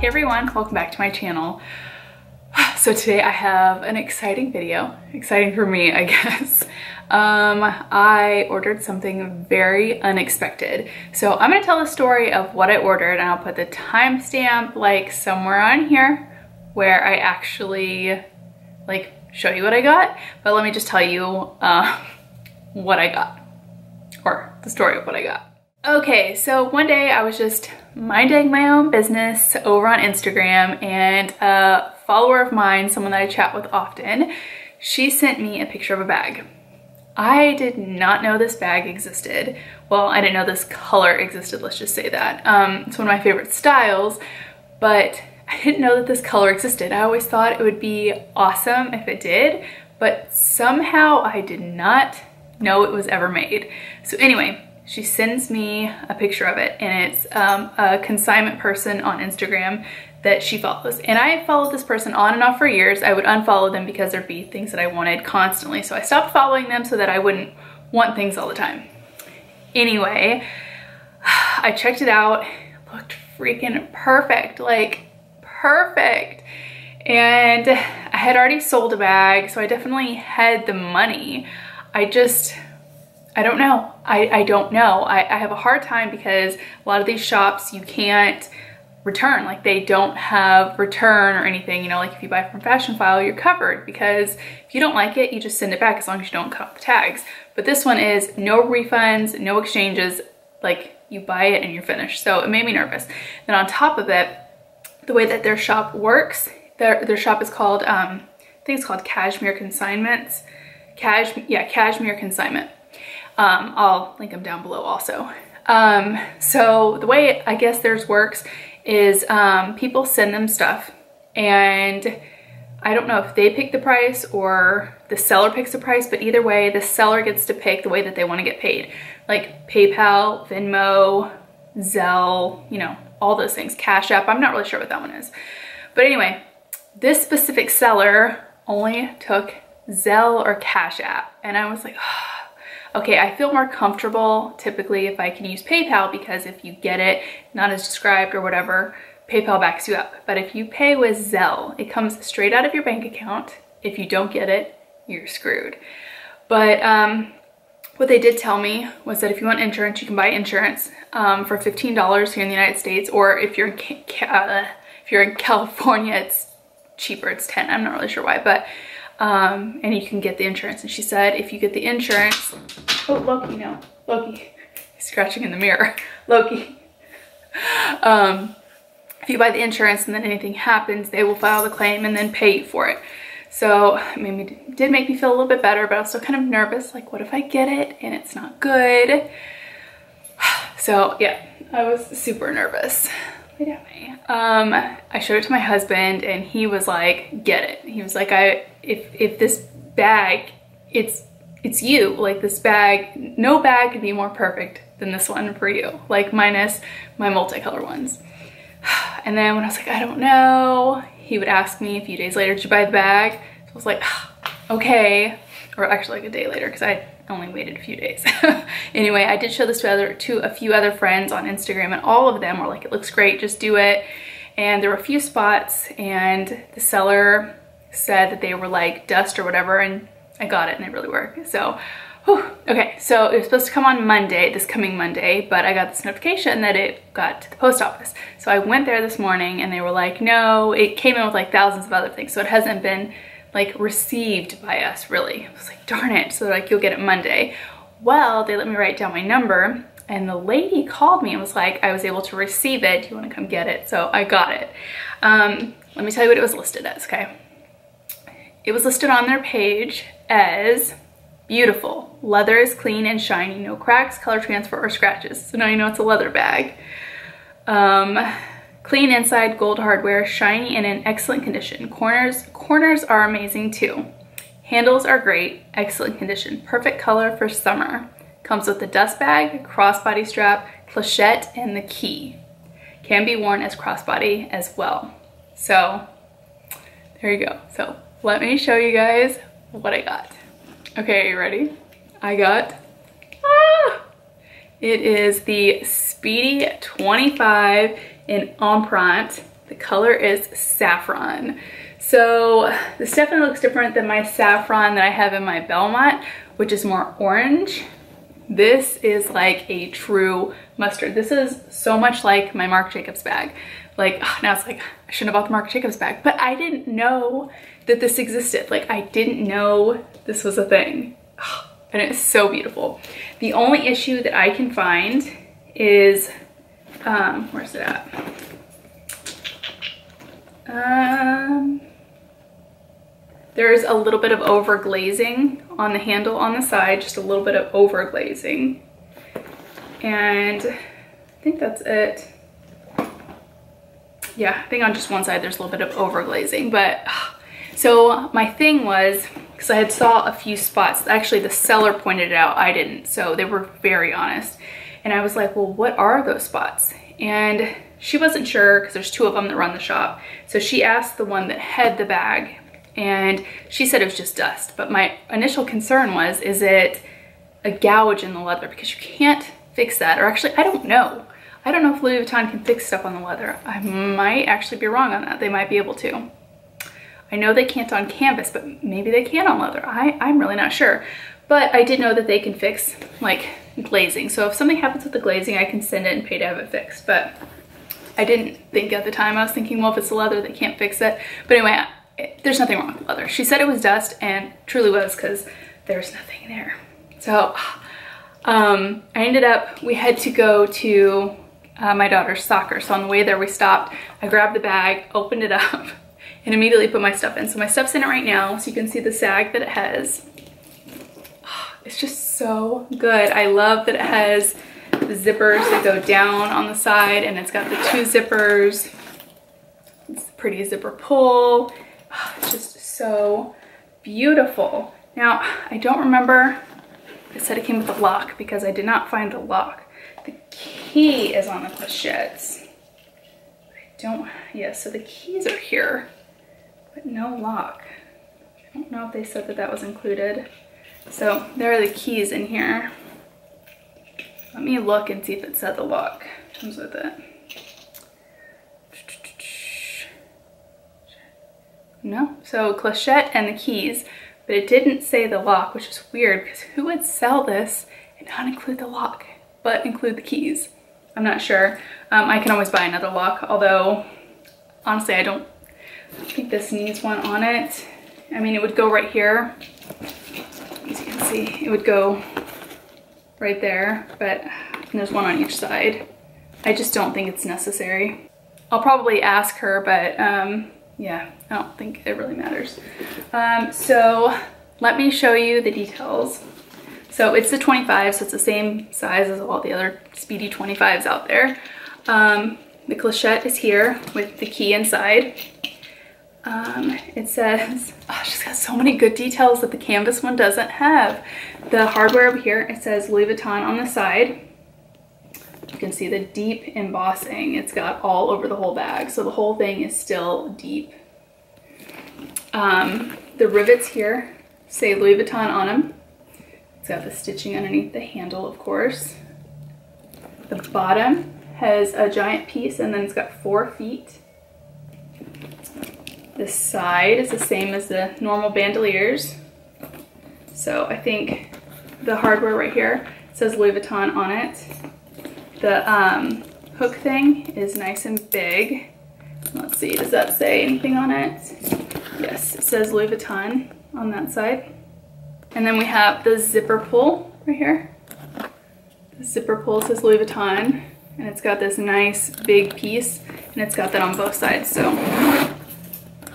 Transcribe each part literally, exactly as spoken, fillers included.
Hey everyone, welcome back to my channel. So today I have an exciting video, exciting for me I guess. Um, I ordered something very unexpected. So I'm gonna tell the story of what I ordered and I'll put the timestamp like somewhere on here where I actually like show you what I got. But let me just tell you uh, what I got, or the story of what I got. Okay, so one day I was just minding my own business over on Instagram, and a follower of mine, someone that I chat with often, she sent me a picture of a bag. I did not know this bag existed. Well, I didn't know this color existed, let's just say that. Um, it's one of my favorite styles, but I didn't know that this color existed. I always thought it would be awesome if it did, but somehow I did not know it was ever made. So anyway, she sends me a picture of it, and it's um, a consignment person on Instagram that she follows. And I followed this person on and off for years. I would unfollow them because there'd be things that I wanted constantly. So I stopped following them so that I wouldn't want things all the time. Anyway, I checked it out, it looked freaking perfect, like perfect. And I had already sold a bag, so I definitely had the money. I just, I don't know. I, I don't know. I, I have a hard time because a lot of these shops you can't return. Like they don't have return or anything. You know, like if you buy from Fashionphile, you're covered because if you don't like it, you just send it back as long as you don't cut off the tags. But this one is no refunds, no exchanges. Like you buy it and you're finished. So it made me nervous. Then on top of it, the way that their shop works, their, their shop is called, um, I think it's called Cashmere Consignments. Cash, yeah, Cashmere Consignment. Um, I'll link them down below also. Um, so the way I guess theirs works is um, people send them stuff, and I don't know if they pick the price or the seller picks the price, but either way, the seller gets to pick the way that they want to get paid. Like PayPal, Venmo, Zelle, you know, all those things. Cash App, I'm not really sure what that one is. But anyway, this specific seller only took Zelle or Cash App, and I was like, oh, okay, I feel more comfortable typically if I can use PayPal, because if you get it not as described or whatever, PayPal backs you up. But if you pay with Zelle, it comes straight out of your bank account. If you don't get it, you're screwed. But um, what they did tell me was that if you want insurance, you can buy insurance um, for fifteen dollars here in the United States, or if you're in, uh, if you're in California, it's cheaper, it's ten dollars. I'm not really sure why, but um, and you can get the insurance. And she said, if you get the insurance, oh, Loki, no, Loki, he's scratching in the mirror, Loki. Um, if you buy the insurance and then anything happens, they will file the claim and then pay you for it. So, I mean, it did make me feel a little bit better, but I was still kind of nervous. Like, what if I get it and it's not good? So yeah, I was super nervous. Yeah. Um, I showed it to my husband and he was like, get it. He was like, I, if, if this bag, it's, it's you, like this bag, no bag could be more perfect than this one for you, like minus my multicolor ones. And then when I was like, I don't know, he would ask me a few days later, did you buy the bag? So I was like, okay. Or actually like a day later, cause I only waited a few days. Anyway, I did show this to, other, to a few other friends on Instagram, and all of them were like, it looks great, just do it. And there were a few spots, and the seller said that they were like dust or whatever, and I got it and they really work. So, whew. Okay, so it was supposed to come on Monday, this coming Monday, but I got this notification that it got to the post office. So I went there this morning and they were like, no, it came in with like thousands of other things. So it hasn't been like received by us really. I was like, darn it. So like, you'll get it Monday. Well, they let me write down my number, and the lady called me and was like, I was able to receive it. Do you want to come get it? So I got it. Um, let me tell you what it was listed as, okay? It was listed on their page as beautiful. Leather is clean and shiny, no cracks, color transfer, or scratches. So now you know it's a leather bag. Um, Clean inside, gold hardware, shiny and in excellent condition. Corners, corners are amazing too. Handles are great, excellent condition. Perfect color for summer. Comes with a dust bag, crossbody strap, clochette, and the key. Can be worn as crossbody as well. So there you go. So let me show you guys what I got. Okay, you ready? I got, ah, it is the Speedy twenty-five in Empreinte The color is saffron. So this definitely looks different than my saffron that I have in my Belmont, which is more orange. This is like a true mustard. This is so much like my Marc Jacobs bag. Like, now it's like, I shouldn't have bought the Marc Jacobs bag, but I didn't know that this existed. Like, I didn't know this was a thing. And it's so beautiful. The only issue that I can find is, um, where's it at? Um, there's a little bit of overglazing on the handle on the side, just a little bit of overglazing. And I think that's it. Yeah, I think on just one side there's a little bit of overglazing, but so my thing was, because I had saw a few spots, actually the seller pointed it out, I didn't, so they were very honest. And I was like, well, what are those spots? And she wasn't sure, because there's two of them that run the shop. So she asked the one that had the bag, and she said it was just dust. But my initial concern was, is it a gouge in the leather? Because you can't fix that, or actually, I don't know. I don't know if Louis Vuitton can fix stuff on the leather. I might actually be wrong on that. They might be able to. I know they can't on canvas, but maybe they can on leather. I, I'm really not sure. But I did know that they can fix like glazing. So if something happens with the glazing, I can send it and pay to have it fixed. But I didn't think at the time. I was thinking, well, if it's the leather, they can't fix it. But anyway, it, there's nothing wrong with the leather. She said it was dust, and truly was, because there's nothing there. So um, I ended up, we had to go to Uh, my daughter's soccer. So on the way there we stopped, I grabbed the bag, opened it up, and immediately put my stuff in. So my stuff's in it right now, so you can see the sag that it has. Oh, it's just so good. I love that it has the zippers that go down on the side, and it's got the two zippers. It's a pretty zipper pull. Oh, it's just so beautiful. Now, I don't remember, I said it came with a lock because I did not find the lock. The key is on the pochettes. I don't, yeah, so the keys are here, but no lock. I don't know if they said that that was included. So there are the keys in here. Let me look and see if it said the lock comes with it. No, so clochette and the keys, but it didn't say the lock, which is weird because who would sell this and not include the lock? But include the keys. I'm not sure. Um, I can always buy another lock, although honestly, I don't think this needs one on it. I mean, it would go right here. As you can see, it would go right there, but there's one on each side. I just don't think it's necessary. I'll probably ask her, but um, yeah, I don't think it really matters. Um, so let me show you the details. So it's the twenty-five, so it's the same size as all the other Speedy twenty-fives out there. Um, the clochette is here with the key inside. Um, it says, oh, she's got so many good details that the canvas one doesn't have. The hardware over here, it says Louis Vuitton on the side. You can see the deep embossing. It's got all over the whole bag, so the whole thing is still deep. Um, the rivets here say Louis Vuitton on them. Got the stitching underneath the handle, of course. The bottom has a giant piece, and then it's got four feet. The side is the same as the normal bandoliers. So I think the hardware right here says Louis Vuitton on it. The um, hook thing is nice and big. Let's see, does that say anything on it? Yes, it says Louis Vuitton on that side. And then we have the zipper pull right here. The zipper pull says Louis Vuitton, and it's got this nice big piece, and it's got that on both sides. So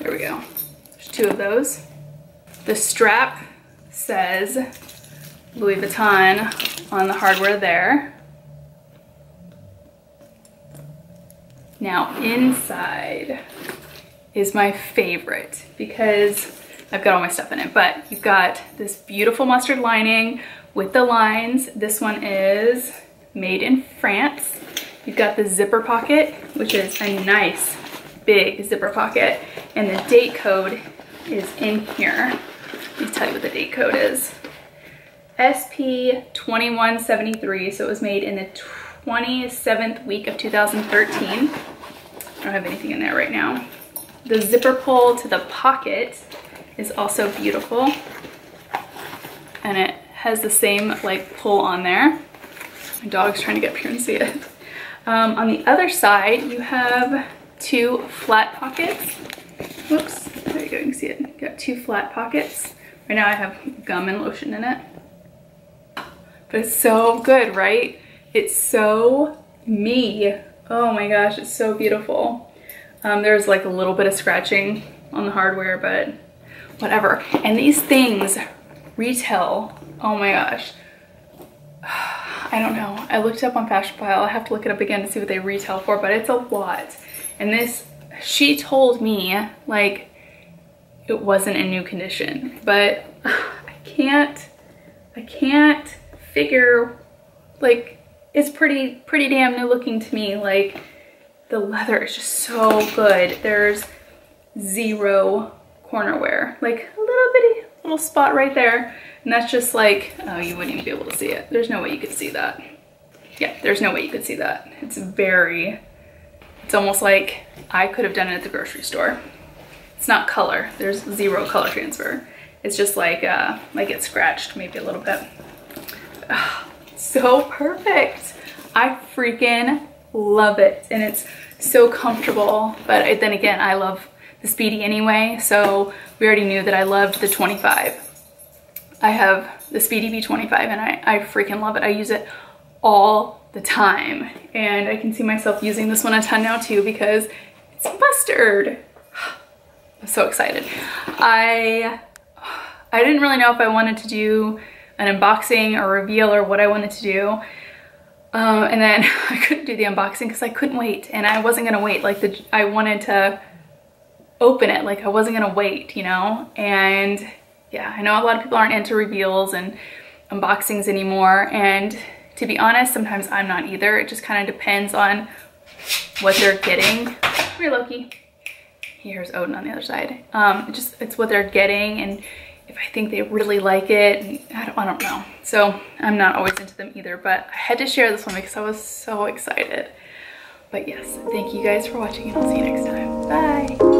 there we go. There's two of those. The strap says Louis Vuitton on the hardware there. Now inside is my favorite because I've got all my stuff in it, but you've got this beautiful mustard lining with the lines. This one is made in France. You've got the zipper pocket, which is a nice big zipper pocket, and the date code is in here. Let me tell you what the date code is. S P twenty-one seventy-three, so it was made in the twenty-seventh week of two thousand thirteen. I don't have anything in there right now. The zipper pull to the pocket is also beautiful. And it has the same like pull on there. My dog's trying to get up here and see it. Um, on the other side, you have two flat pockets. Whoops, there you go, you can see it. You got two flat pockets. Right now I have gum and lotion in it. But it's so good, right? It's so me. Oh my gosh, it's so beautiful. Um, there's like a little bit of scratching on the hardware, but whatever. And these things retail, oh my gosh. I don't know. I looked up on Fashionphile. I have to look it up again to see what they retail for, but it's a lot. And this, she told me, like, it wasn't in new condition, but I can't, I can't figure, like, it's pretty, pretty damn new looking to me. Like, the leather is just so good. There's zero corner wear, like a little bitty little spot right there. And that's just like, oh, you wouldn't even be able to see it. There's no way you could see that. Yeah, there's no way you could see that. It's very, it's almost like I could have done it at the grocery store. It's not color. There's zero color transfer. It's just like, uh, like it's scratched maybe a little bit. Oh, so perfect. I freaking love it. And it's so comfortable. But then again, I love the Speedy anyway. So we already knew that I loved the twenty-five. I have the Speedy B twenty-five and I, I freaking love it. I use it all the time. And I can see myself using this one a ton now too because it's mustard. I'm so excited. I, I didn't really know if I wanted to do an unboxing or reveal or what I wanted to do. Um, and then I couldn't do the unboxing because I couldn't wait. And I wasn't going to wait. Like the, I wanted to open it. Like I wasn't going to wait, you know? And yeah, I know a lot of people aren't into reveals and unboxings anymore, and to be honest, sometimes I'm not either. It just kind of depends on what they're getting. Come here, Loki. Here's Odin on the other side. Um, it just it's what they're getting, and if I think they really like it, and I don't, I don't know. So I'm not always into them either, but I had to share this one because I was so excited. But yes, thank you guys for watching, and I'll see you next time. Bye.